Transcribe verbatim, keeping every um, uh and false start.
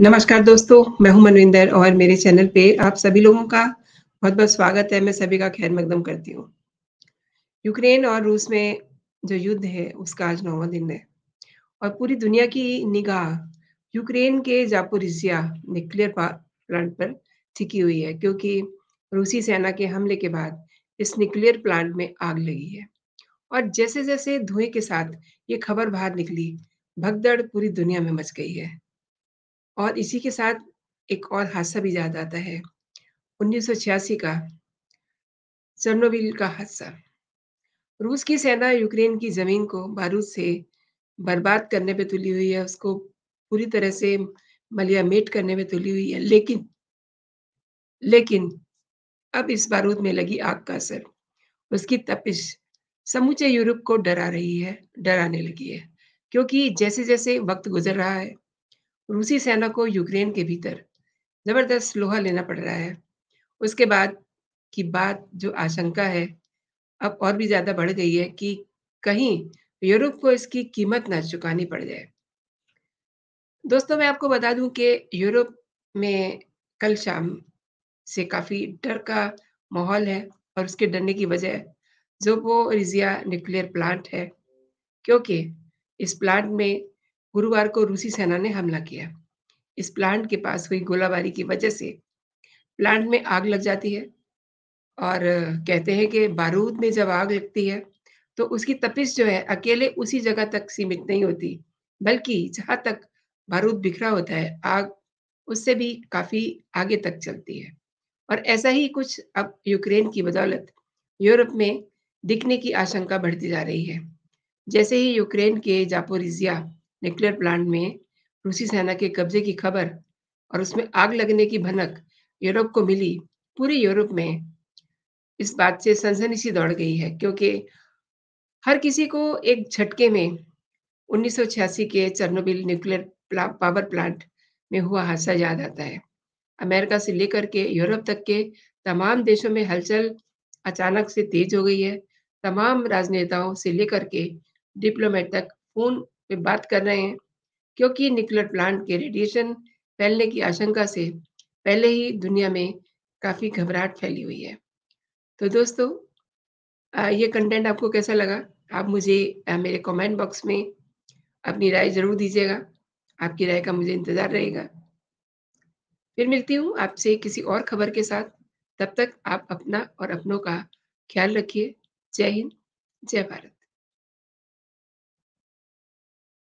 नमस्कार दोस्तों, मैं हूं मनविंदर और मेरे चैनल पे आप सभी लोगों का बहुत बहुत स्वागत है। मैं सभी का खैर मकदम करती हूँ। यूक्रेन और रूस में जो युद्ध है उसका आज नौवां दिन है और पूरी दुनिया की निगाह यूक्रेन के जापोरिजिया न्यूक्लियर प्लांट पर टिकी हुई है, क्योंकि रूसी सेना के हमले के बाद इस न्यूक्लियर प्लांट में आग लगी है। और जैसे जैसे धुएं के साथ ये खबर बाहर निकली, भगदड़ पूरी दुनिया में मच गई है। और इसी के साथ एक और हादसा भी याद आता है, उन्नीस सौ छियासी का चेर्नोबिल का हादसा। रूस की सेना यूक्रेन की जमीन को बारूद से बर्बाद करने पे तुली हुई है, उसको पूरी तरह से मलियामेट करने में तुली हुई है। लेकिन लेकिन अब इस बारूद में लगी आग का असर, उसकी तपिश समूचे यूरोप को डरा रही है, डराने लगी है, क्योंकि जैसे जैसे वक्त गुजर रहा है रूसी सेना को यूक्रेन के भीतर जबरदस्त लोहा लेना पड़ रहा है। उसके बाद की बात जो आशंका है अब और भी ज़्यादा बढ़ गई है कि कहीं यूरोप को इसकी कीमत ना चुकानी पड़ जाए। दोस्तों, मैं आपको बता दूं कि यूरोप में कल शाम से काफ़ी डर का माहौल है और उसके डरने की वजह ज़ापोरिजिया न्यूक्लियर प्लांट है, क्योंकि इस प्लांट में गुरुवार को रूसी सेना ने हमला किया। इस प्लांट के पास हुई गोलाबारी की वजह से प्लांट में आग लग जाती है और कहते हैं कि बारूद में जब आग लगती है तो उसकी तपिश जो है अकेले उसी जगह तक सीमित नहीं होती, बल्कि जहाँ तक बारूद बिखरा होता है आग उससे भी काफ़ी आगे तक चलती है। और ऐसा ही कुछ अब यूक्रेन की बदौलत यूरोप में दिखने की आशंका बढ़ती जा रही है। जैसे ही यूक्रेन के जापोरिजिया न्यूक्लियर प्लांट में रूसी सेना के कब्जे की खबर और उसमें आग लगने की भनक यूरोप को मिली, पूरे यूरोप में इस बात से सनसनी सी दौड़ गई है, क्योंकि हर किसी को एक झटके में उन्नीस सौ छियासी के चेर्नोबिल न्यूक्लियर प्ला, पावर प्लांट में हुआ हादसा याद आता है। अमेरिका से लेकर के यूरोप तक के तमाम देशों में हलचल अचानक से तेज हो गई है। तमाम राजनेताओं से लेकर के डिप्लोमेट तक फोन पे बात कर रहे हैं, क्योंकि न्यूक्लियर प्लांट के रेडिएशन फैलने की आशंका से पहले ही दुनिया में काफ़ी घबराहट फैली हुई है। तो दोस्तों, ये कंटेंट आपको कैसा लगा, आप मुझे मेरे कमेंट बॉक्स में अपनी राय ज़रूर दीजिएगा। आपकी राय का मुझे इंतज़ार रहेगा। फिर मिलती हूँ आपसे किसी और खबर के साथ। तब तक आप अपना और अपनों का ख्याल रखिए। जय हिंद, जय भारत।